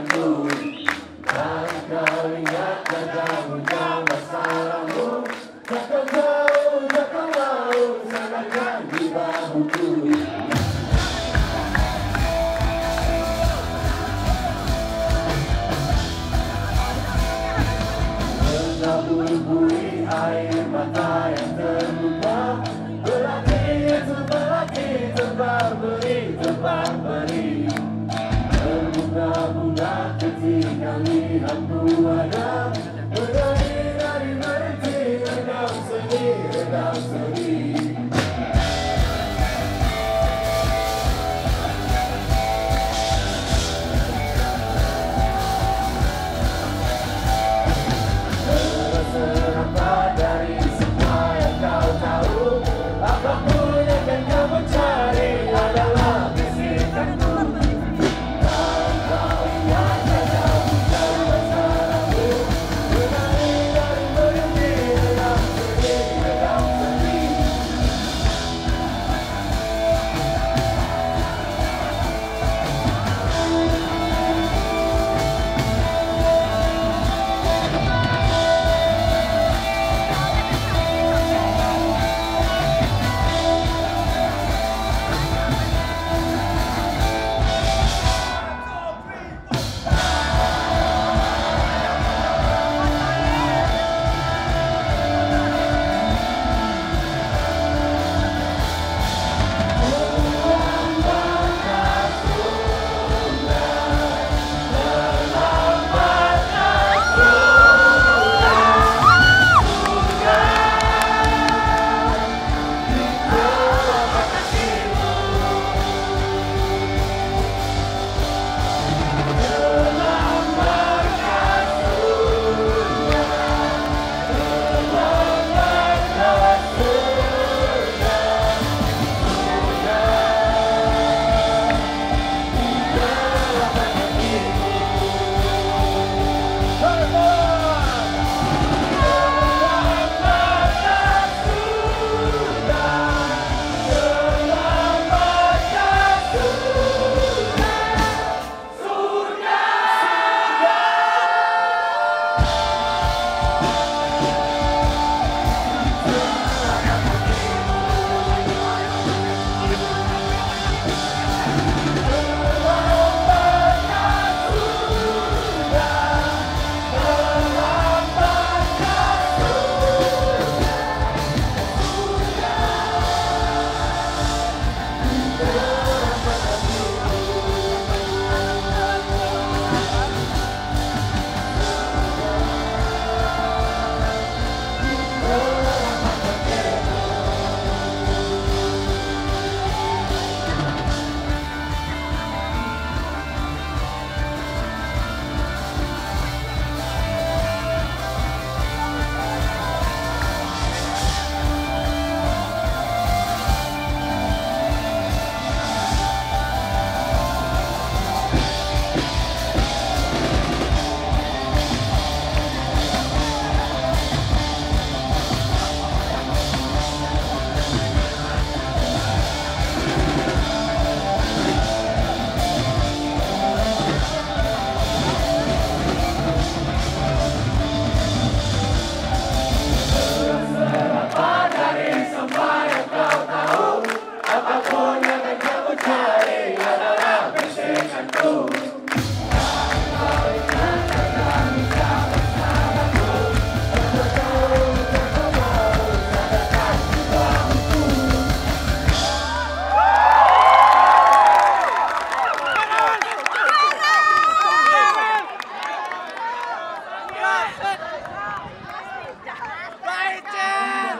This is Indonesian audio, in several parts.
padamu, dan kau ingat tentang masa lalu. Takkan mau salahkan di bahuku. Menaburi air mata yang terlupa, berlari terbang beri. Bunga-bunga ketika lihat buana, berlari redam seni. Merasa apa dari semua yang kau tahu, apapun yang kamu cari adalah bisikanku. Baik, Cem!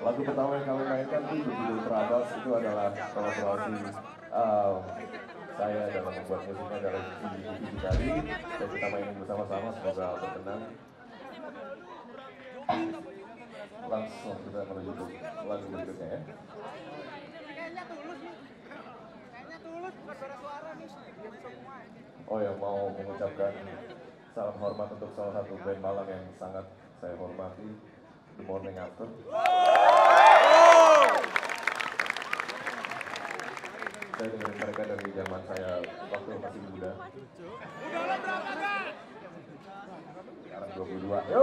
Lagu pertama yang kami mainkan di judul Trados itu adalah kolaborasi saya dalam membuat musiknya dari Ibu Kali, dan kita mainin bersama-sama, semoga berkenan. Langsung kita menuju ke lagu berikutnya ya. Oh ya, mau mengucapkan salam hormat untuk salah satu band Malang yang sangat saya hormati, The Morning After. Saya dengar mereka dari zaman saya waktu masih muda. Sekarang 22. Yo.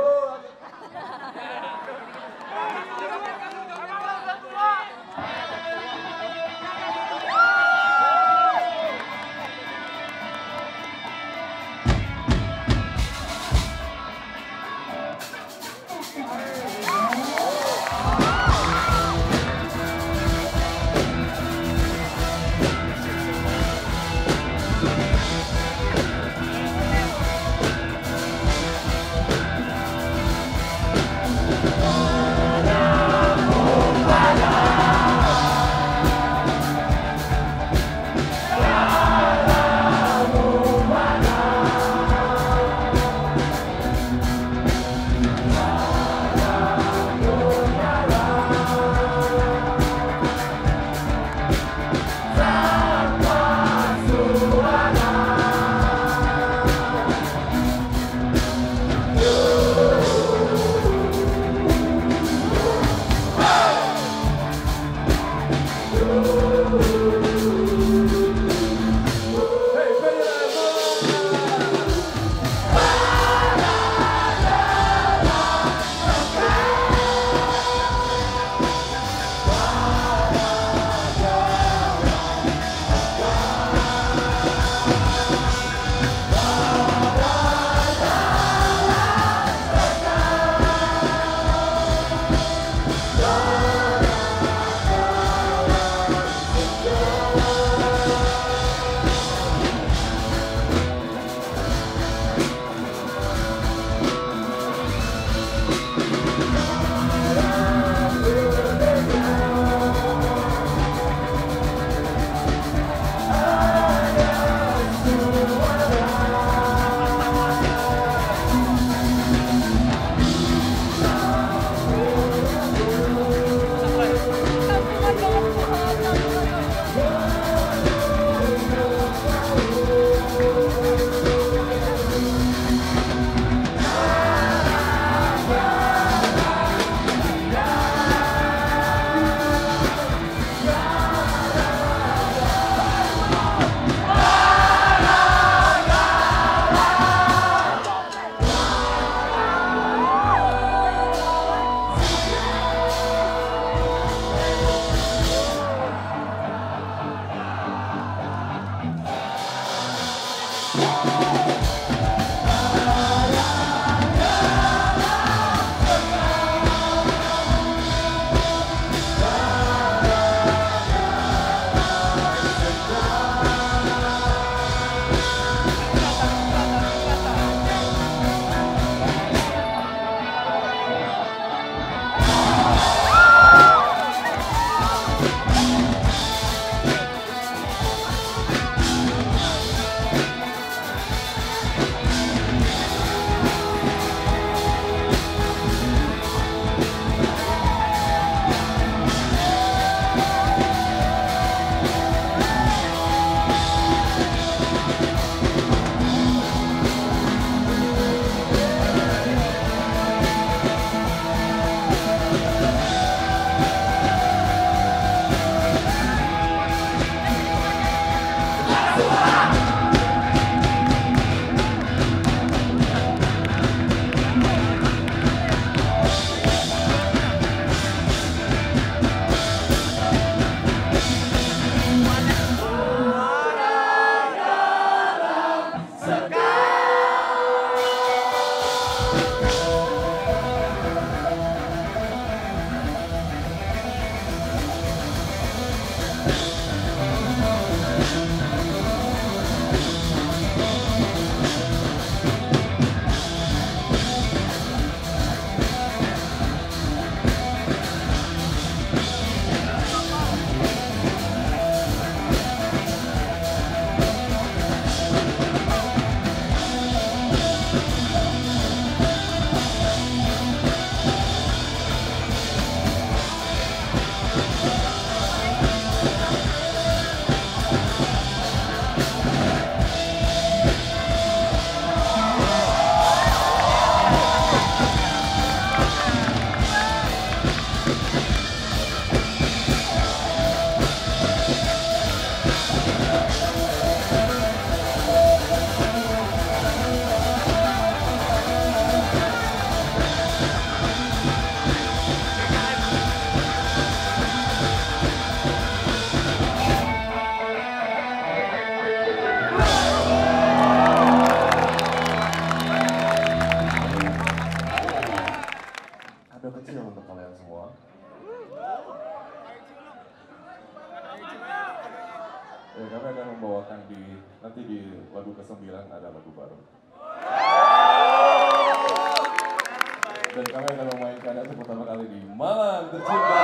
lagu baru. Dan kami akan memainkannya untuk pertama kali di Malang Tercinta.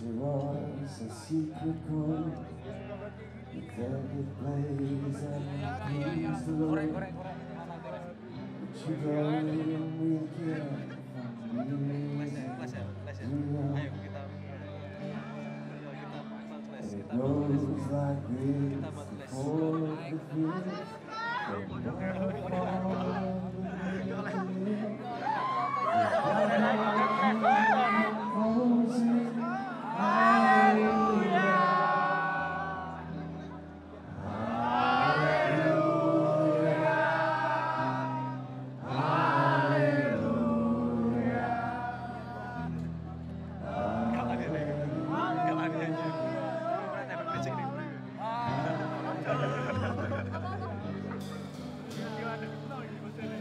There was a secret chord that it plays and it plays the Lord, but you don't really care for me. It goes like this, the chord of the field, the love of the field. Gracias.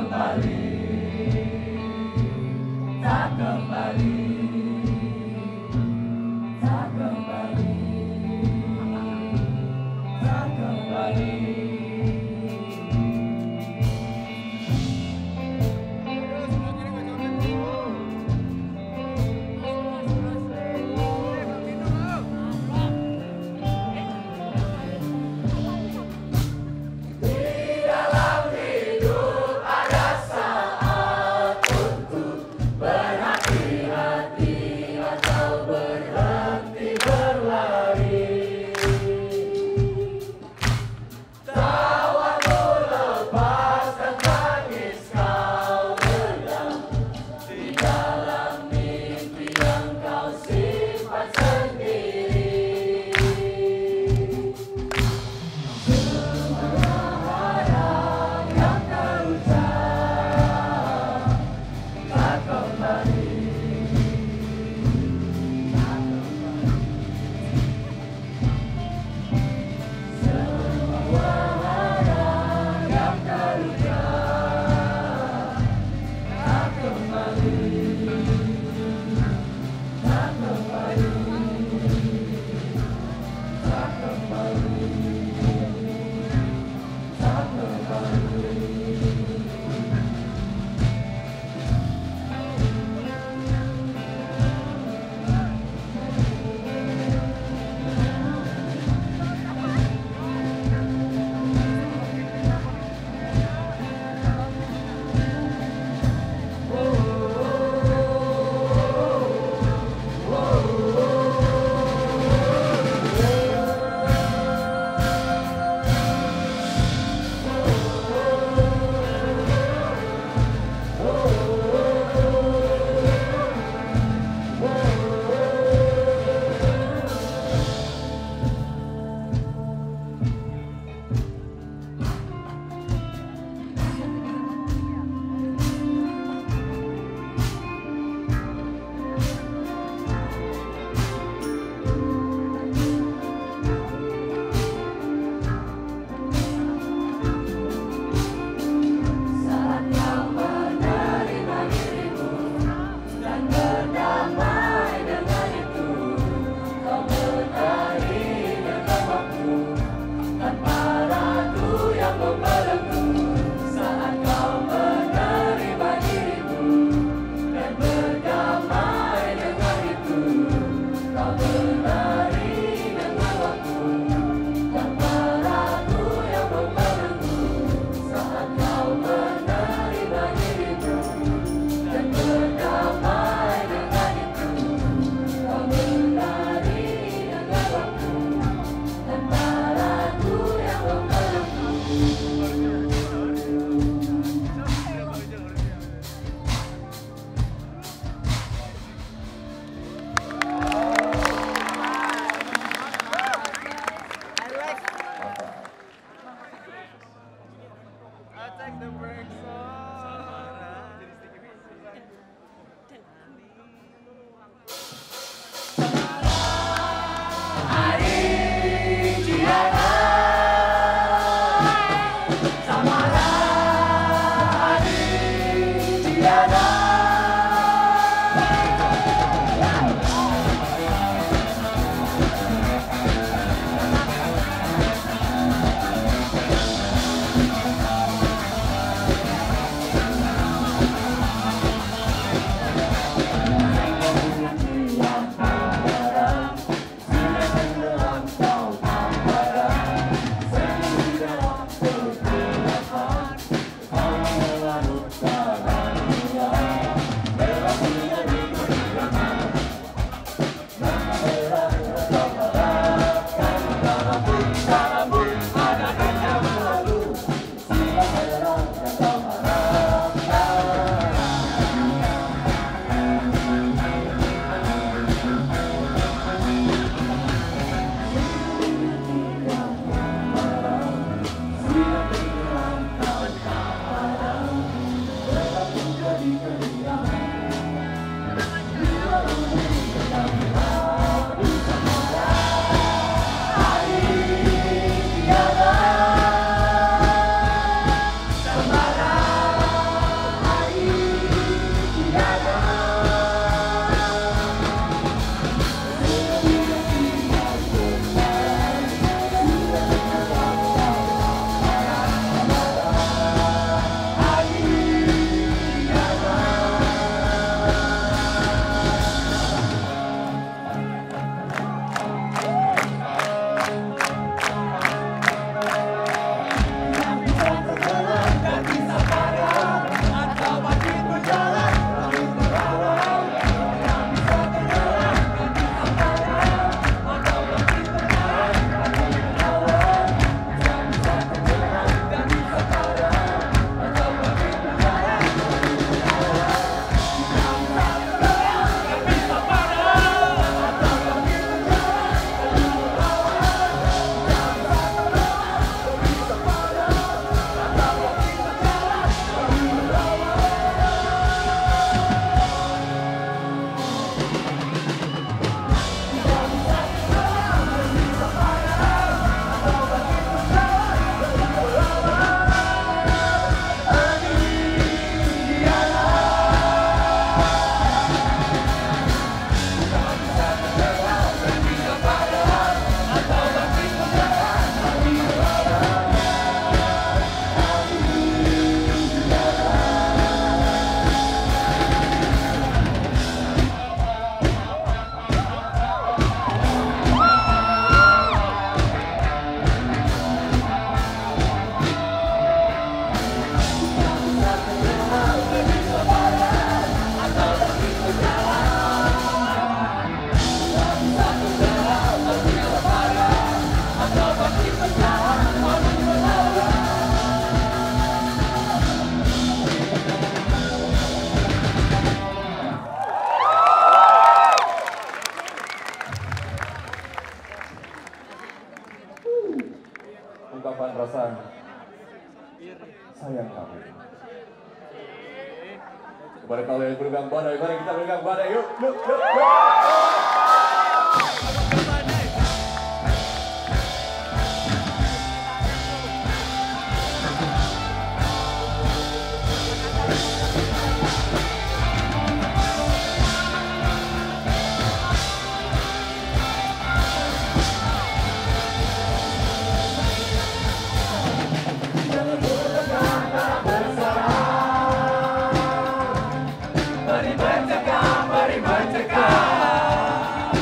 Di dalam hidup ada salah. Kepada kalian bergang badai, mari kita bergang badai, yuk, yuk, yuk, yuk. Mari bercakap,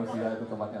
manusia itu tempatnya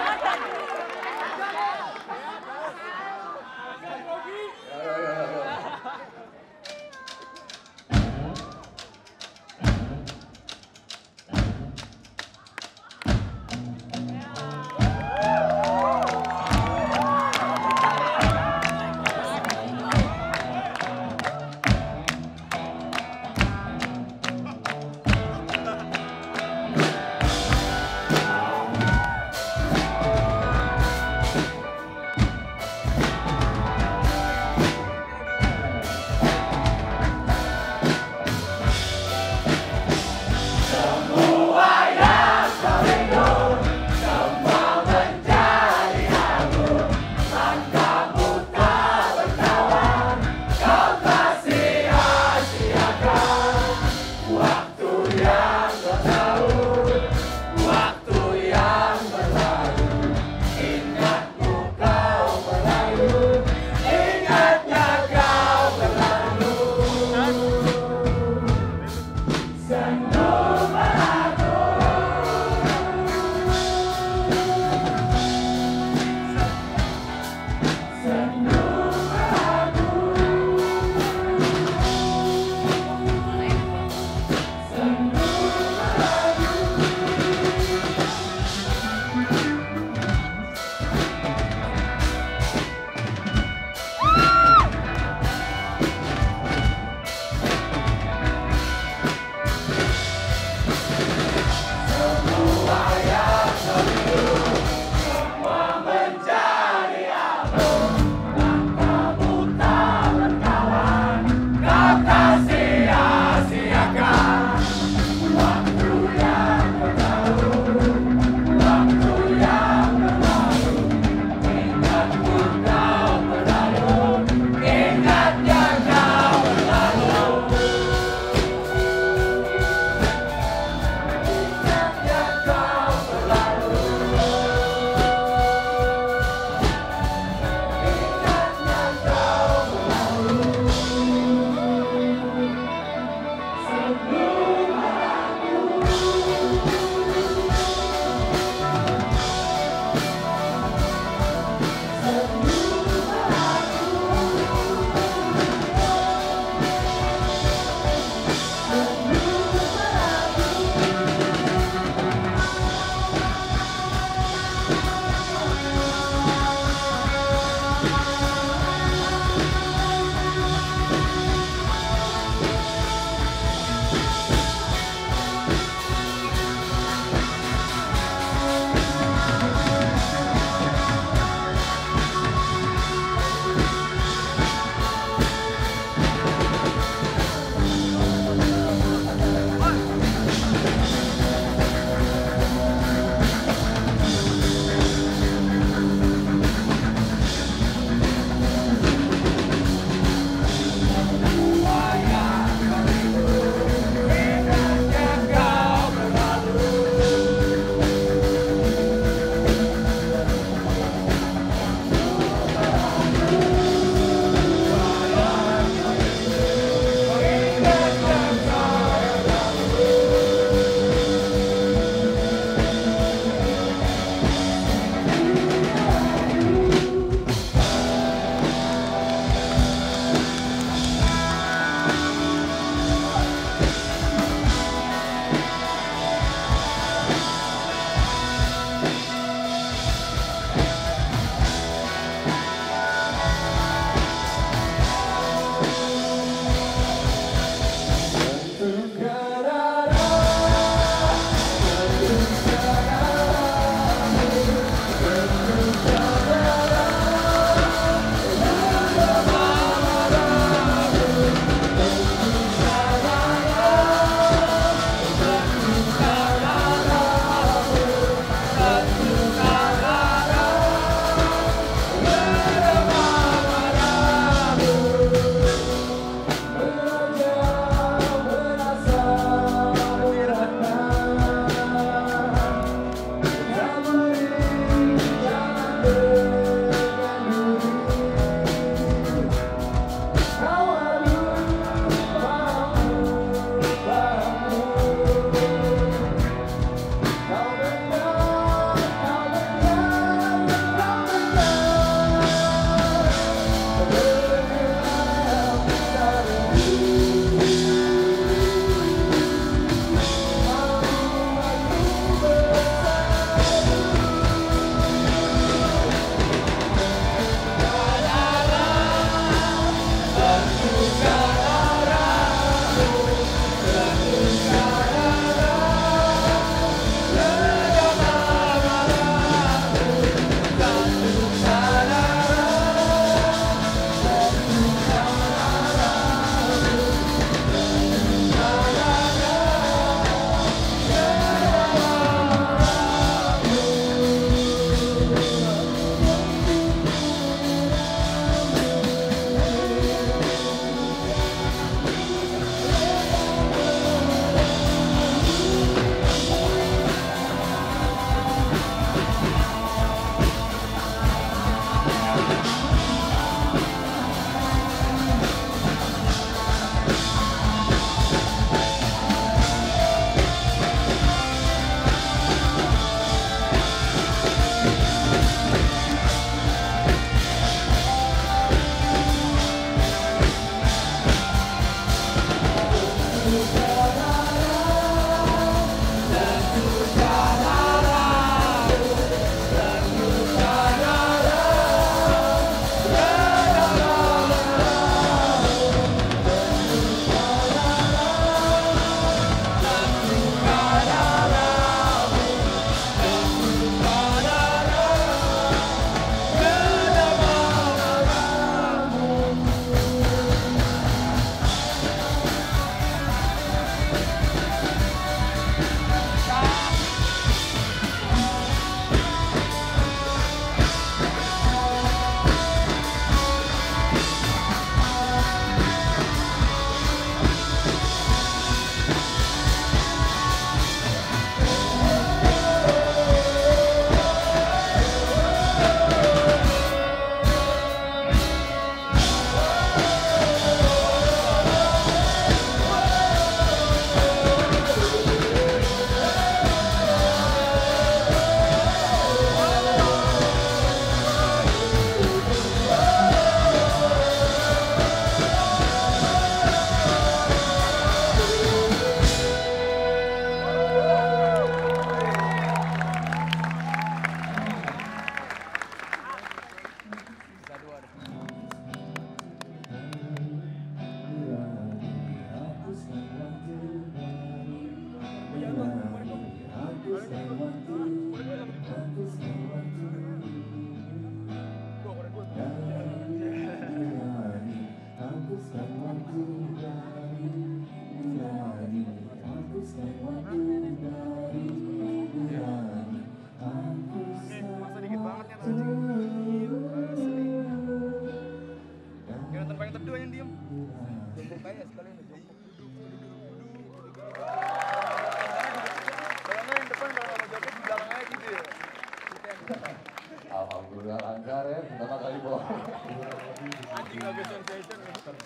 Anjing lagi sensation. Yeah.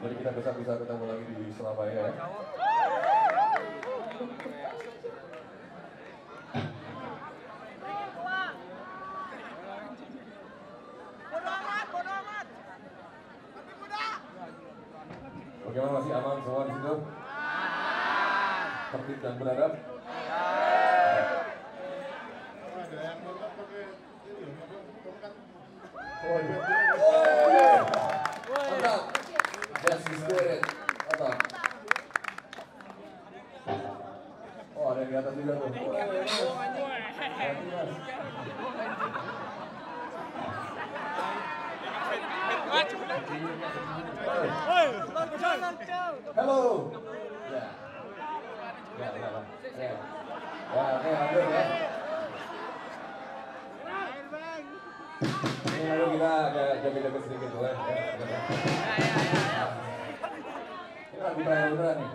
Jadi kita bisa ketemu lagi di Surabaya. Bagaimana, masih aman semua di situ? Tertib dan beradab. Oh, ada yang di atas juga tuh. Hello. Ini kita agak sedikit boleh. Ini lagu beneran nih.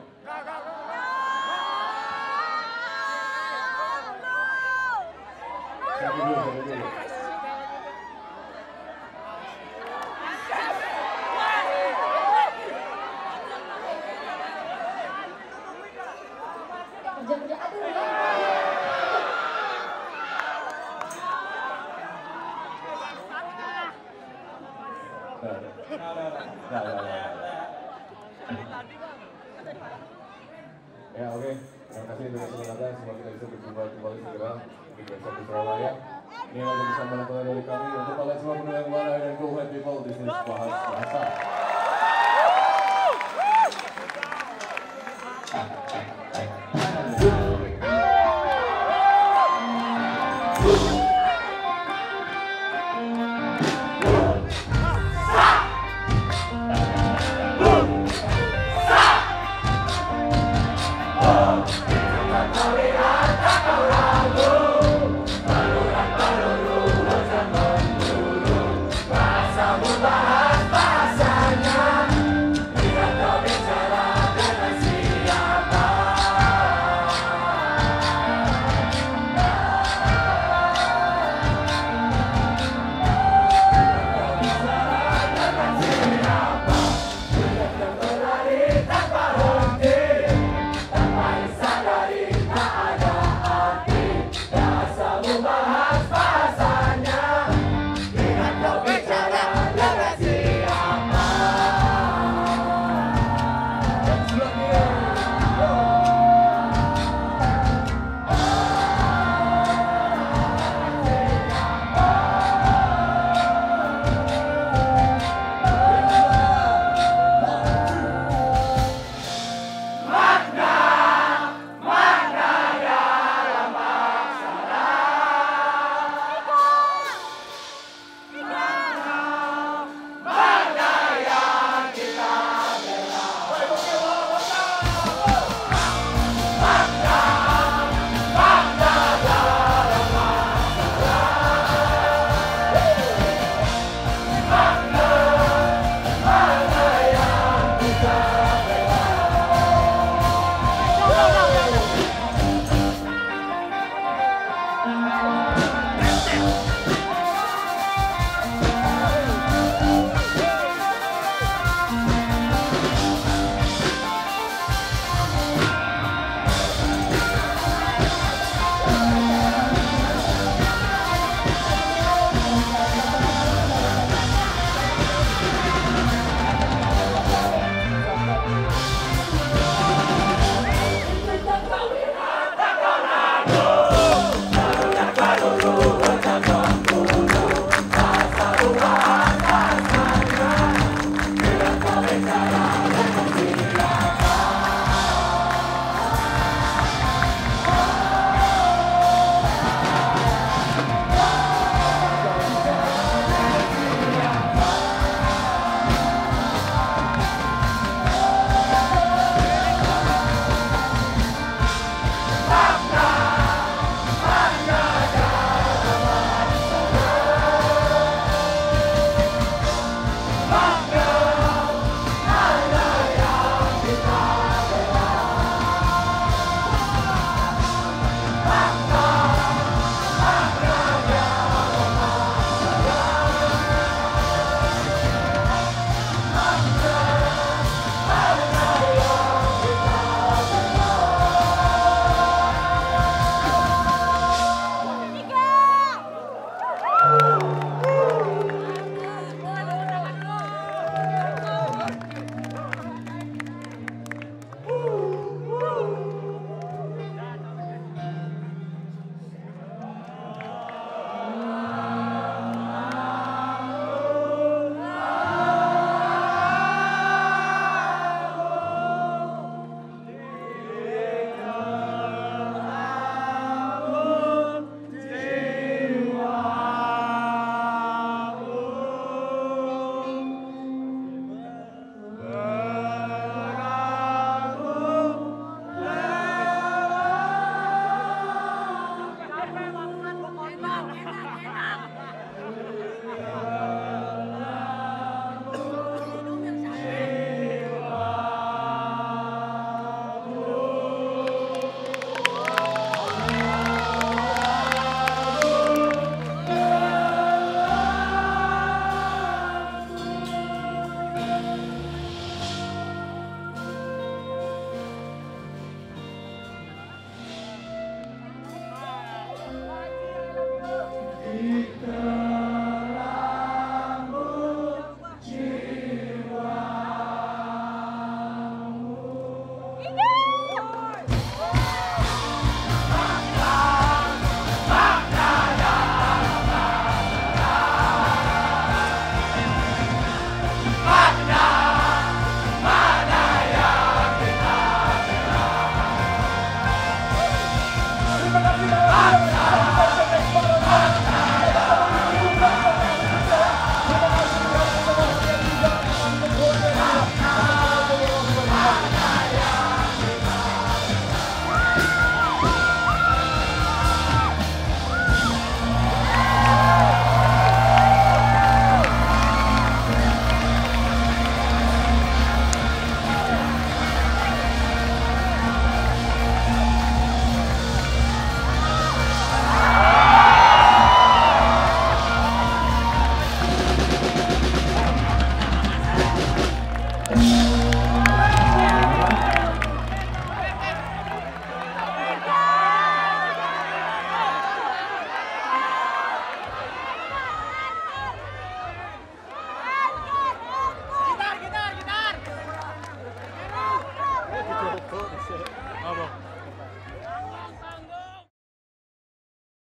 Ya oke, terima kasih untuk kesempatan. Semoga kita bisa berjumpa kembali segera di besok di Surabaya. Ini lagi bersama teman-teman dari kami untuk kalian semua penduduk yang marah dan go ahead people, this is bahasa. Bye.